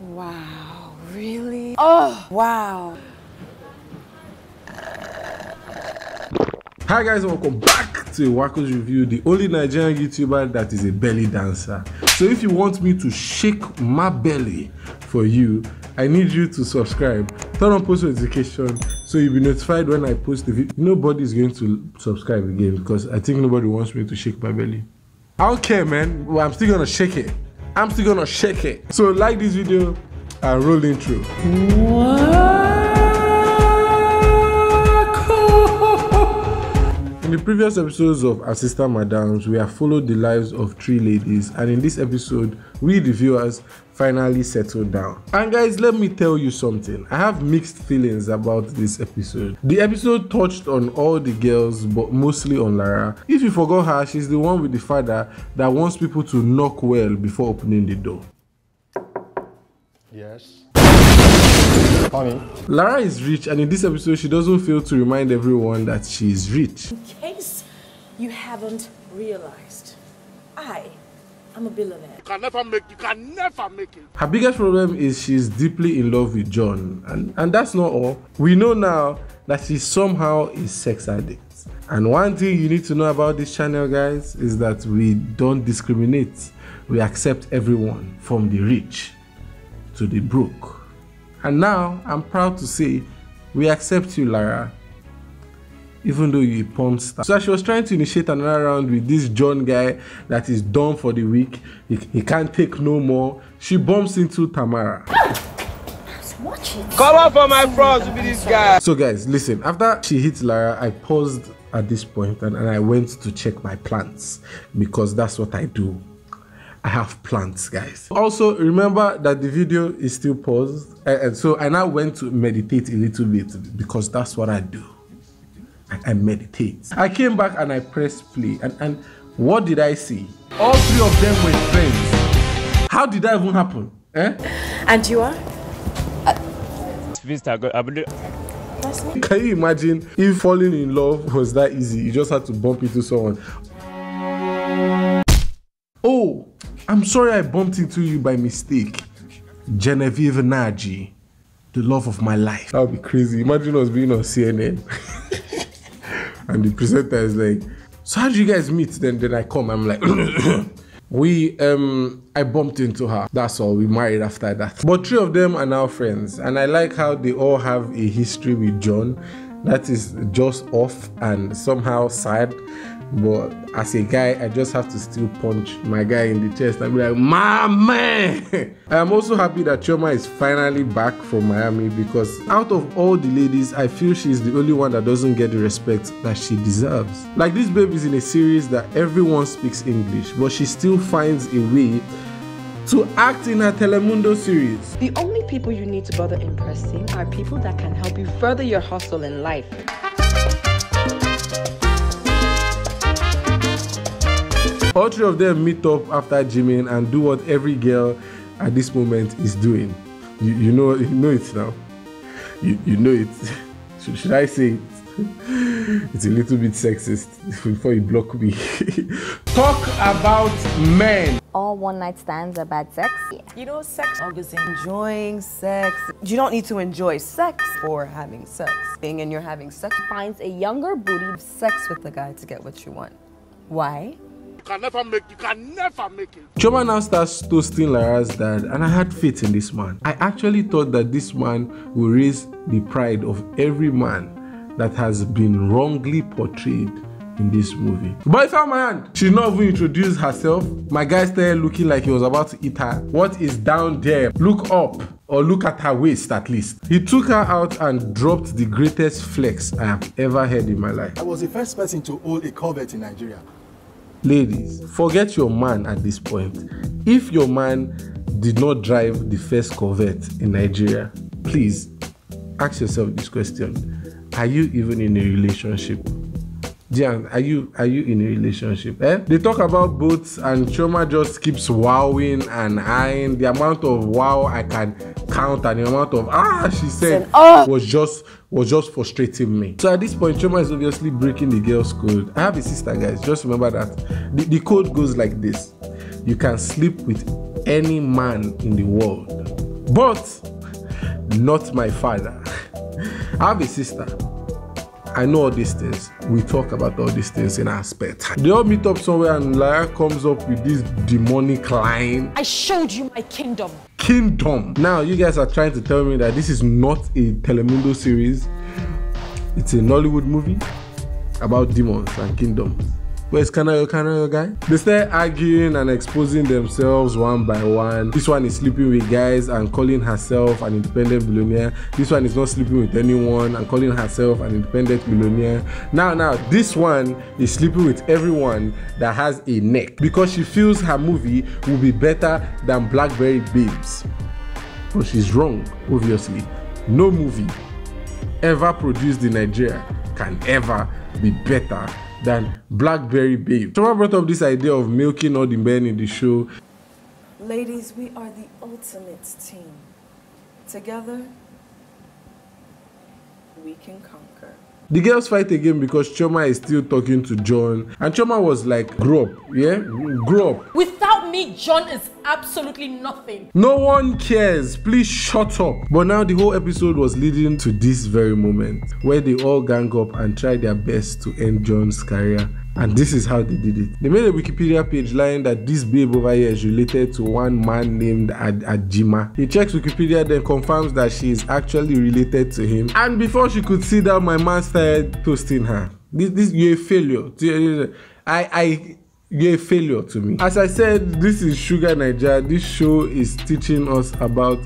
Wow, really? Oh, wow. Hi guys, welcome back to Wacko's Review, the only Nigerian YouTuber that is a belly dancer. So if you want me to shake my belly for you, I need you to subscribe, turn on post notification, so you'll be notified when I post the video. Nobody's going to subscribe again because I think nobody wants me to shake my belly. I don't care, man. Well, I'm still gonna shake it. I'm still gonna shake it. So like this video and roll intro. In the previous episodes of Assistant Madams, we have followed the lives of three ladies, and in this episode, we the viewers finally settled down. And guys, let me tell you something. I have mixed feelings about this episode. The episode touched on all the girls, but mostly on Lara. If you forgot her, she's the one with the father that wants people to knock well before opening the door. Yes. Honey. Lara is rich, and in this episode, she doesn't fail to remind everyone that she is rich. In case you haven't realized, I am a billionaire. You can never make it. Her biggest problem is she's deeply in love with John, and that's not all. We know now that she somehow is sex addict. And one thing you need to know about this channel, guys, is that we don't discriminate. We accept everyone, from the rich to the broke. And now, I'm proud to say, we accept you, Lara, even though you're a porn star. So she was trying to initiate another round with this John guy that is done for the week. He can't take no more. She bumps into Tamara. Watch it. Come on for my frogs with this guy. So guys, listen, after she hits Lara, I paused at this point and I went to check my plants because that's what I do. I have plants, guys. Also, remember that the video is still paused, and so I now went to meditate a little bit because that's what I do. I meditate. I came back and I pressed play, and what did I see? All three of them were friends. How did that even happen? Eh? And you are? Can you imagine if falling in love was that easy? You just had to bump into someone. Oh, I'm sorry I bumped into you by mistake. Genevieve Naji, the love of my life. That would be crazy. Imagine us being on CNN. And the presenter is like, so how do you guys meet? Then I come, I'm like, I bumped into her. That's all, we married after that. But three of them are now friends. And I like how they all have a history with John. That is just off and somehow sad. But as a guy, I just have to still punch my guy in the chest and be like, my man! I'm also happy that Chioma is finally back from Miami because out of all the ladies, I feel she's the only one that doesn't get the respect that she deserves. Like, this babe is in a series that everyone speaks English, but she still finds a way to act in her Telemundo series. The only people you need to bother impressing are people that can help you further your hustle in life. All three of them meet up after gymming and do what every girl at this moment is doing. You know it now. You know it. Should I say it? It's a little bit sexist before you block me. Talk about men. All one-night stands are bad sex. Yeah. You know, sex is enjoying sex. You don't need to enjoy sex for having sex. Being and you're having sex finds a younger booty. Sex with the guy to get what you want. Why? You can never make it. Chioma now starts toasting Lara's dad, and I had faith in this man. I actually thought that this man will raise the pride of every man that has been wrongly portrayed in this movie. But if I'm a man, she not even introduced herself. My guy started looking like he was about to eat her. What is down there? Look up, or look at her waist at least. He took her out and dropped the greatest flex I have ever heard in my life. I was the first person to hold a Corvette in Nigeria. Ladies, forget your man at this point. If your man did not drive the first Corvette in Nigeria, please ask yourself this question. Are you even in a relationship? Jan, are you in a relationship? Eh? They talk about boats and Chioma just keeps wowing and eyeing. The amount of wow I can count and the amount of she said was just frustrating me. So at this point, Chioma is obviously breaking the girl's code. I have a sister, guys, just remember that. The code goes like this. You can sleep with any man in the world, but not my father. I have a sister. I know all these things. We talk about all these things in our spare time. They all meet up somewhere and Lara comes up with this demonic line. I showed you my kingdom. Kingdom. Now you guys are trying to tell me that this is not a Telemundo series. It's a Nollywood movie about demons and kingdoms. Where's Kanayo Kanayo guy? They start arguing and exposing themselves one by one. This one is sleeping with guys and calling herself an independent billionaire. This one is not sleeping with anyone and calling herself an independent billionaire. Now, this one is sleeping with everyone that has a neck because she feels her movie will be better than Blackberry Babes. But she's wrong, obviously. No movie ever produced in Nigeria can ever be better than Blackberry Babe. Someone brought up this idea of milking all the men in the show. Ladies, we are the ultimate team. Together, we can conquer. The girls fight again because Chioma is still talking to John. And Chioma was like, grow up, yeah? Grow up. Without me, John is absolutely nothing. No one cares. Please shut up. But now the whole episode was leading to this very moment where they all gang up and try their best to end John's career. And this is how they did it. They made a Wikipedia page lying that this babe over here is related to one man named Ad Ajima. He checks Wikipedia, then confirms that she is actually related to him. And before she could see that, my man started toasting her. This you're a failure. You're a failure to me. As I said, this is Sugar Nigeria. This show is teaching us about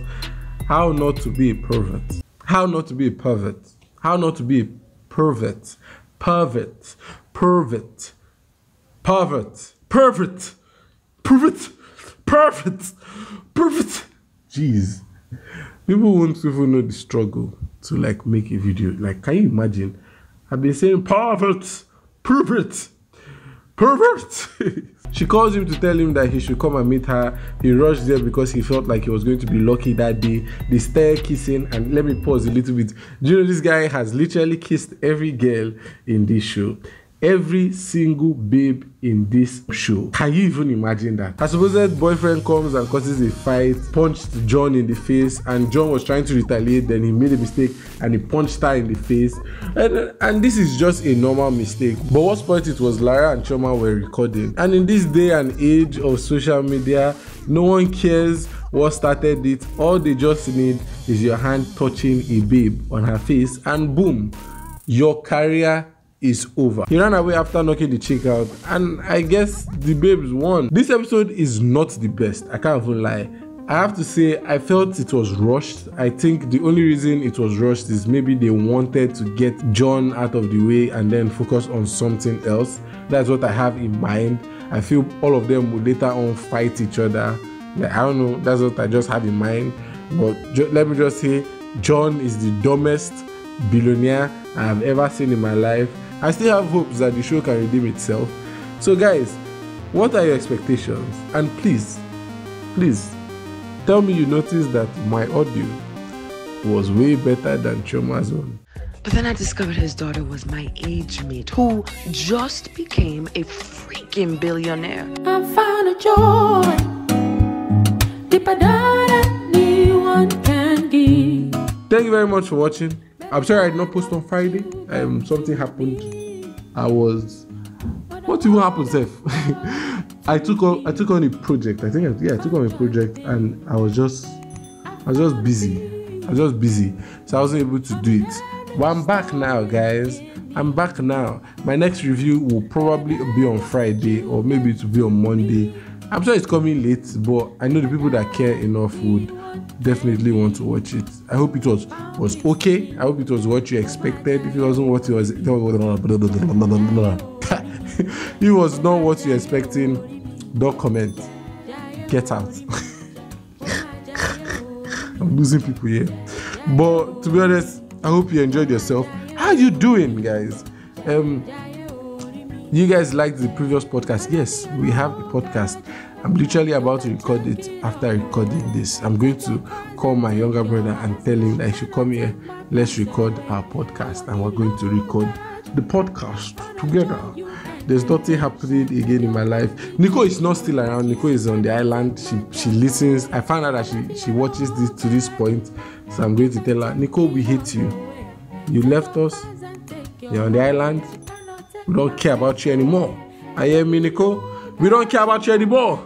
how not to be a pervert. How not to be a pervert. How not to be a pervert. Pervert. Pervert, pervert, pervert, pervert, pervert, pervert. Jeez, people won't even know the struggle to like make a video. Like, can you imagine? I've been saying pervert, pervert, pervert. She calls him to tell him that he should come and meet her. He rushed there because he felt like he was going to be lucky that day. They stare kissing, and let me pause a little bit. Do you know this guy has literally kissed every girl in this show? Every single babe in this show. Can you even imagine that? Her supposed boyfriend comes and causes a fight, punched John in the face, and John was trying to retaliate, then he made a mistake and he punched her in the face. And this is just a normal mistake. But what's point it was Lara and Chioma were recording. And in this day and age of social media, no one cares what started it. All they just need is your hand touching a babe on her face and boom, your career is over. He ran away after knocking the chick out, and I guess the babes won. This episode is not the best, I can't even lie. I have to say, I felt it was rushed. I think the only reason it was rushed is maybe they wanted to get John out of the way and then focus on something else. That's what I have in mind. I feel all of them would later on fight each other. Like, I don't know, that's what I just have in mind. But let me just say, John is the dumbest billionaire I have ever seen in my life. I still have hopes that the show can redeem itself. So guys, what are your expectations? And please, please, tell me you noticed that my audio was way better than Chioma's own. But then I discovered his daughter was my age mate who just became a freaking billionaire. I found a joy deeper than anyone can give. Thank you very much for watching. I'm sorry I did not post on Friday. Something happened. What even happened, Seth? I took on a project. I took on a project, and I was just busy. So I wasn't able to do it. But I'm back now, guys. I'm back now. My next review will probably be on Friday, or maybe it will be on Monday. I'm sure it's coming late, but I know the people that care enough would definitely want to watch it. I hope it was okay. I hope it was what you expected. If it wasn't what you was, it was not what you're expecting, don't comment. Get out. I'm losing people here. But to be honest, I hope you enjoyed yourself. How are you doing, guys? You guys liked the previous podcast? Yes, we have a podcast. I'm literally about to record it. After recording this, I'm going to call my younger brother and tell him that he should come here. Let's record our podcast, and we're going to record the podcast together. There's nothing happening again in my life. Nico is not still around. Nico is on the island. She listens. I found out that she watches this to this point. So I'm going to tell her, Nico, we hate you. You left us. You're on the island. We don't care about you anymore. I hear me, Nico. We don't care about you anymore.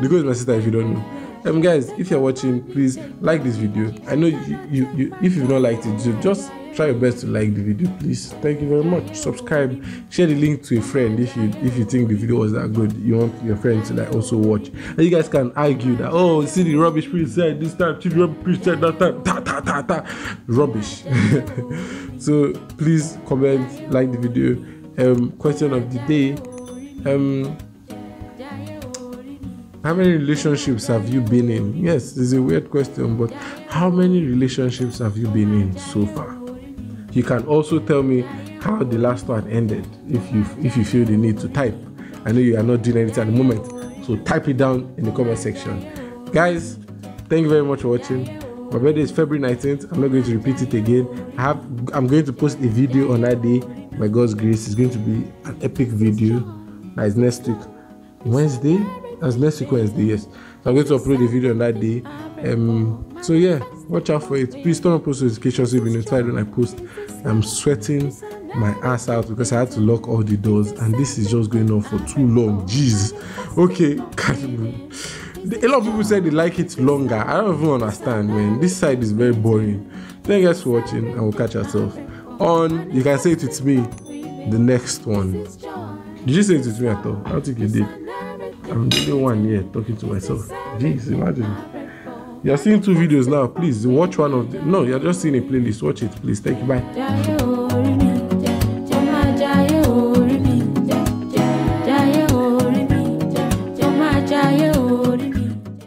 Nico is my sister, if you don't know. Guys, if you're watching, please like this video. I know you if you've not liked it, just try your best to like the video, please. Thank you very much. Subscribe, share the link to a friend if you think the video was that good. You want your friend to like also watch. And you guys can argue that, oh, see the rubbish priest said this time, see the rubbish priest said that time, ta ta ta ta, rubbish. So please comment, like the video. Question of the day. How many relationships have you been in? Yes, it's a weird question, but how many relationships have you been in so far? You can also tell me how the last one ended if you feel the need to type. I know you are not doing anything at the moment, so type it down in the comment section. Guys, thank you very much for watching. My birthday is February 19th. I'm not going to repeat it again. I'm going to post a video on that day. By God's grace, it's going to be an epic video. That is next week, Wednesday. That's next week Wednesday, yes. So I'm going to upload a video on that day. So yeah, watch out for it. Please turn on post notifications so you'll be notified when I post. I'm sweating my ass out because I had to lock all the doors and this is just going on for too long. Jeez. Okay. A lot of people said they like it longer. I don't even understand, man. This side is very boring. Thank you guys for watching and we'll catch ourselves on, you can say it with me, the next one. Did you say it with me at all? I don't think you did. I'm the only one here talking to myself. Jeez, imagine. You're seeing two videos now. Please watch one of them. No, you're just seeing a playlist. Watch it, please. Thank you. Bye.